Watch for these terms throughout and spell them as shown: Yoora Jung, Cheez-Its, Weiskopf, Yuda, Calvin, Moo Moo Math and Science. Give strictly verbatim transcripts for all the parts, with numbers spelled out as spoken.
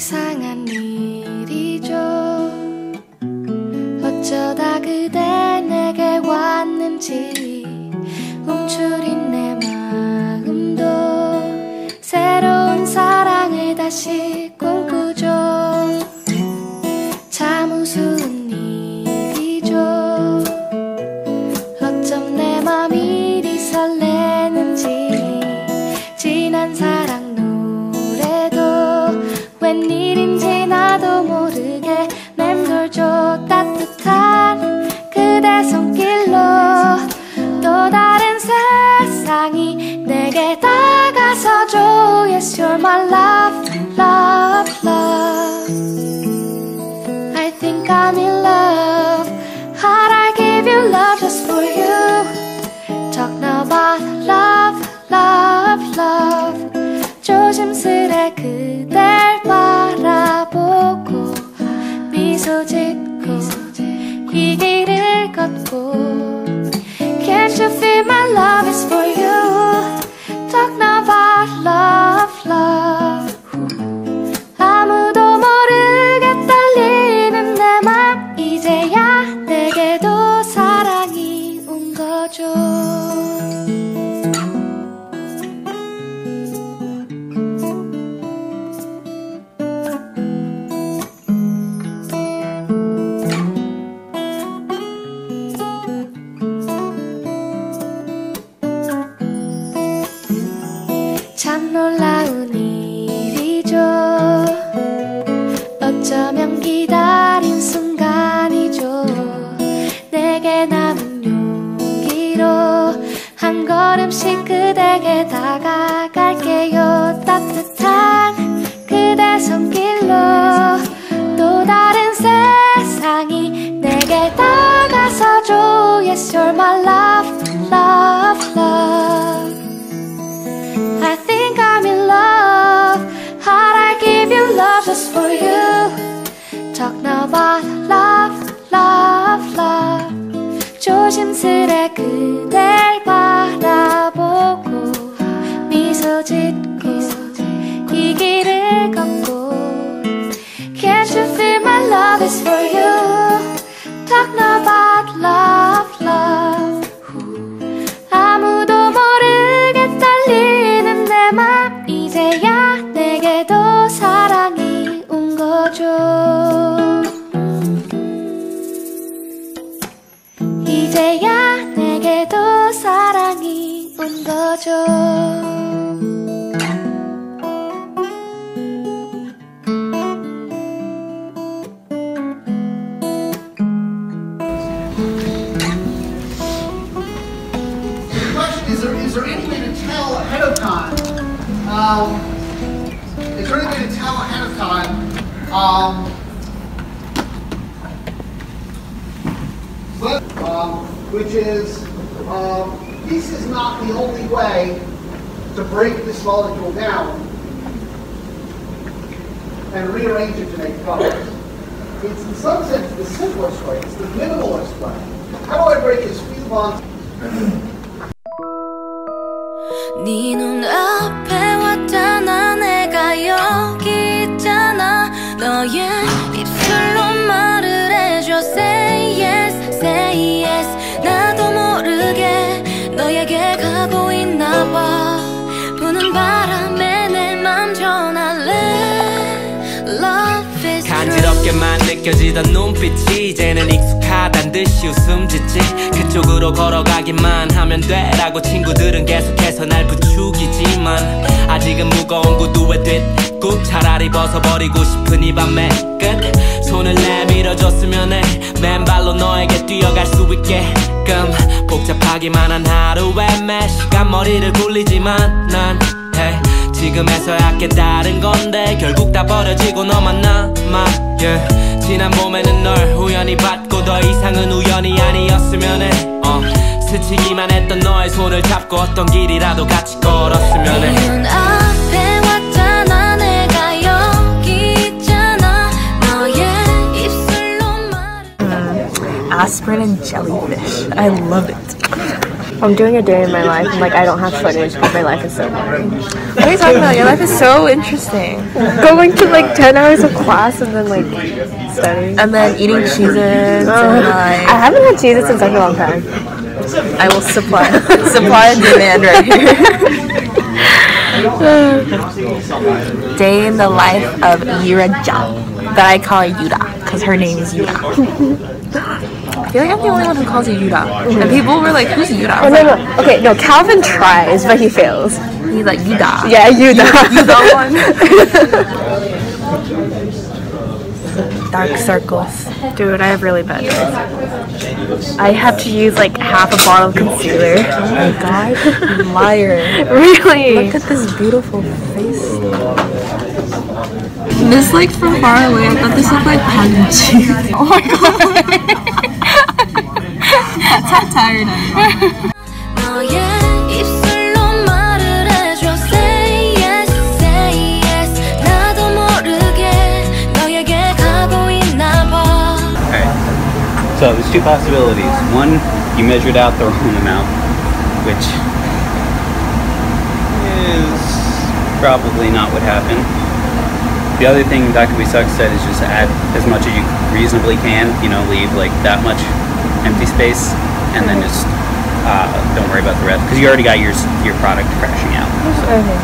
이상한 일이죠. 어쩌다 그대 내게 왔는지 움츠린 내 마음도 새로운 사랑을 다시 꿈꾸죠. 참 우스운 일이죠. 어쩜 내 맘이 이리 설레는지 지난 사랑 웬일인지 나도 모르게 맴돌죠. 따뜻한 그대 손길로 또 다른 세상이 내게 다가서죠. Yes, you're my love, love, love. I think I'm in love. How'd I give you love just for you? Talking about love, love, love. 조심스레 그대 바라보고 미소 짓고 이 길을 걷고 Can't you feel my love is for you? Talking about love, love. 아무도 모르게 떨리는 내 맘 이제야 내게도 사랑이 온 거죠. 놀라운 일이죠. 어쩌면 기다린 순간이죠. 내게 남은 용기로 한 걸음씩 그대에게 다가갈게요. 따뜻한 그대 손길로 또 다른 세상이 내게 다가서죠. Yes, you're my love, love, love. I think I'm in love. How'd I give you love just for you? Talking about love, love, love. 조심스레 그댈 바라보고 미소 짓고 이 길을 걷고 Can't you feel my love is for you? Talking about love, love. 아무도 모르게 떨리 맘 이제야 내게도 사랑이 온 거죠. 이제야 내게도 사랑이 온 거죠. Um, is there any way to tell ahead of time um, what, um, which is, um, this is not the only way to break this molecule down and rearrange it to make colors. It's in some sense the simplest way, it's the minimalist way. How do I break this few bonds? 네 눈앞에 왔잖아. 내가 여기 있잖아. 너의 입술로 말을 해줘. Say yes, say yes. 나도 모르게 너에게 가고 있나 봐. 부는 바람에 내 맘 전할래. Love is true. 간지럽게만 느껴지던 눈빛이 이제는 익숙하단 듯이 웃음 짓지. 그쪽으로 걸어가기만 하면 돼 라고 친구들은 계속해서 날 부추기지만 아직은 무거운 구두에 뒷굽 차라리 벗어버리고 싶은 이 밤의 끝. 손을 내밀어줬으면 해 맨발로 너에게 뛰어갈 수 있게끔. 복잡하기만 한 하루에 매 시간 머리를 굴리지만 난 해 지금에서야 깨달은 건데 결국 다 버려지고 너만 남아. yeah. 지난 봄에는 널 우연히 받고 더 이상은 우연이 아니었으면 해. 어, 스치기만 했던 너의 손을 잡고 어떤 길이라도 같이 걸었으면 해. 네 눈앞에 왔잖아. 내가 여기 있잖아. 너의 입술로 말해. Aspirin and jellyfish. I love it. I'm doing a day in my life, and like I don't have footage because my life is so boring. What are you talking about? Your life is so interesting. Going to like ten hours of class and then like studying. And then eating Cheez-Its. Oh. And, like, I haven't had Cheez-Its in such a long time. I will supply supply and demand right here. Day in the life of Yoora Jung, that I call Yuda because her name is Yuda. I feel like I'm the only one who calls you Yuda. Mm-hmm. And people were like, who's Yuda? Oh, no, no. Okay, no, Calvin tries, but he fails. He's like, Yuda. Yeah, Yuda. Yuda one. Dark circles. Dude, I have really bad days. I have to use like half a bottle of concealer. Oh my god, you liar. Really? Look at this beautiful face. This like from far away, I thought this looked like cotton cheese. Oh my god. That's how tired I am. Alright, so there's two possibilities. One, you measured out the wrong amount, which is probably not what happened. The other thing Doctor Weiskopf said is just add as much as you reasonably can, you know, leave like that much empty space, and then just uh, don't worry about the rest because you already got your your product crashing out. So. Okay.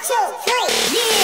Two, three, yeah!